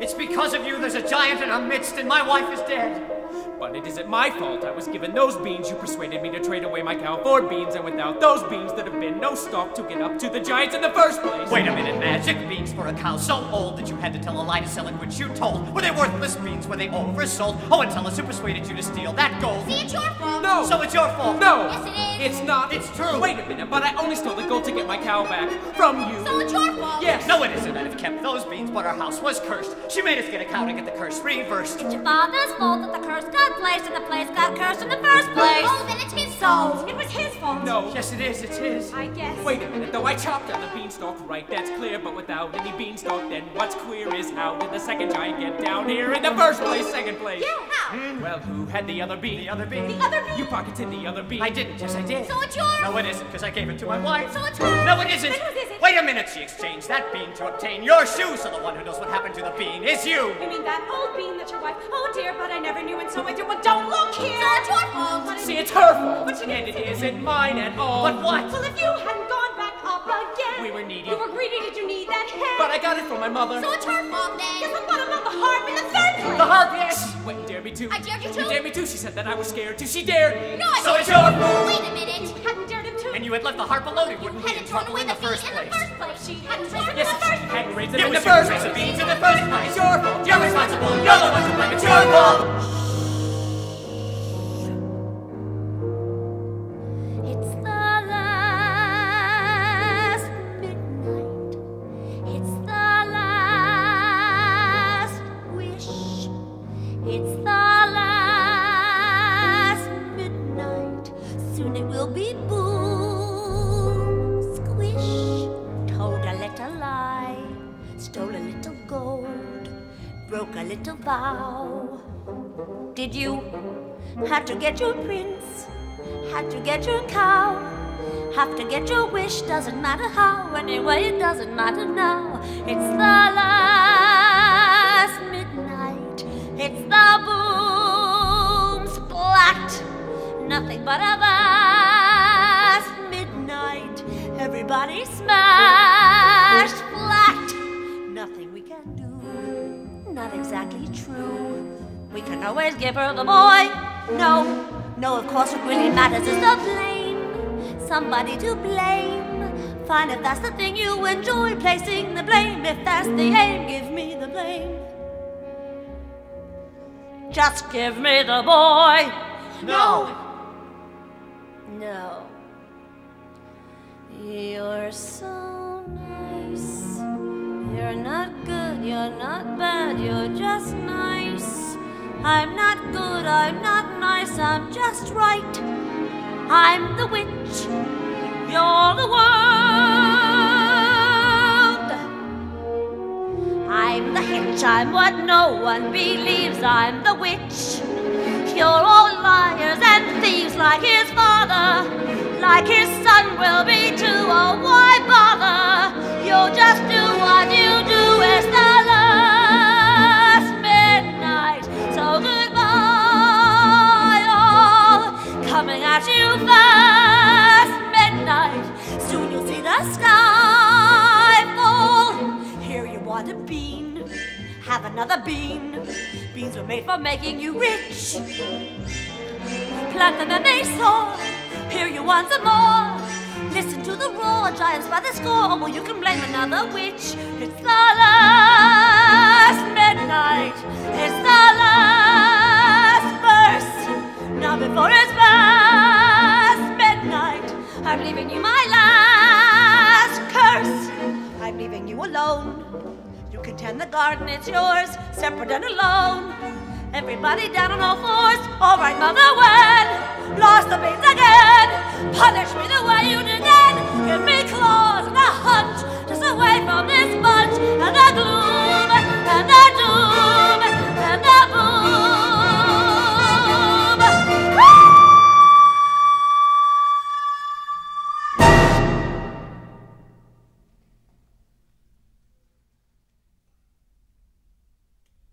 It's because of you there's a giant in our midst and my wife is dead. But it isn't my fault. I was given those beans. You persuaded me to trade away my cowboard beans, and without those beans there'd have been no stock to get up to the giants in the first place. Wait a minute, magic beans for a cow so old that you had to tell a lie to sell it which you told. Were they worthless beans? Were they oversold? Oh, and tell us who persuaded you to steal that gold. See, it's your fault. No. So it's your fault. No. Yes, it is. It's not. It's true. Wait a minute, but I only stole the gold to get my cow back from you. So it's your fault. Yes. No, it isn't. I'd have kept those beans, but our house was cursed. She made us get a cow to get the curse reversed. It's your father's fault that the curse got placed and the place got cursed in the first place. Oh, then it's his fault. It was his fault. No. Yes, it is. It's his. I guess. Wait a minute, though. I chopped down the beanstalk, right? That's clear. But without any beanstalk, then what's queer is how did the second giant get down here in the first place, second place? Yeah, how? Well, who had the other bean? The other bean. The other bean. You pocketed the other bean. I didn't. Yes, I did. So it's yours. No, it isn't, because I gave it to my wife. So it's hers. No, it isn't. Then whose is it? Wait a minute. She exchanged that bean to obtain your shoe. So the one who knows what happened to the bean is you. You mean that old bean that your wife? Oh dear, but I never knew, and so I do. Well, don't look here. So it's your fault. See, it's her fault. But and it isn't mine at all. But what? Well, if you hadn't gone back up again, we were needy. We were greedy. Did you need that head? But I got it from my mother. So it's her fault then. Yes, but what about the harp in the third place? The harp, yes. Wait, you dared me to. I dared you to. You dared me to. She said that I was scared too. She dared me. No, I so it's your fault. Wait a minute. You hadn't dared him to. And you had left the harp alone. It wouldn't be in trouble in the first place. She hadn't raised it in the first place. She hadn't raised it in the first place. It was your beans in the first place. Your fault. You're responsible. You're the one to blame. It's your fault. Did you? Had to get your prince, had to get your cow, have to get your wish, doesn't matter how, anyway it doesn't matter now. It's the last midnight, it's the boom splat, nothing but a vast midnight, everybody smashed flat, nothing we can do, not exactly true. We can always give her the boy. No, of course what really matters is the blame. Somebody to blame. Fine, if that's the thing you enjoy, placing the blame. If that's the aim, give me the blame. Just give me the boy. No. You're so nice. You're not good, you're not bad, you're just nice. I'm not good, I'm not nice, I'm just right. I'm the witch, you're the world. I'm the hitch, I'm what no one believes, I'm the witch. You're all liars and thieves like his father, like his son will be too, oh why bother? You'll just do what you do, it's the love. Coming at you fast, midnight. Soon you'll see the sky fall. Here you want a bean, have another bean. Beans were made for making you rich. Plant them and they soar. Here you want some more. Listen to the roar, giants by the score. Or you can blame another witch. It's the last midnight. It's the last burst. Now before it's past midnight, I'm leaving you my last curse. I'm leaving you alone. You can tend the garden, it's yours, separate and alone. Everybody down on all fours. All right, mother, when lost the beans again.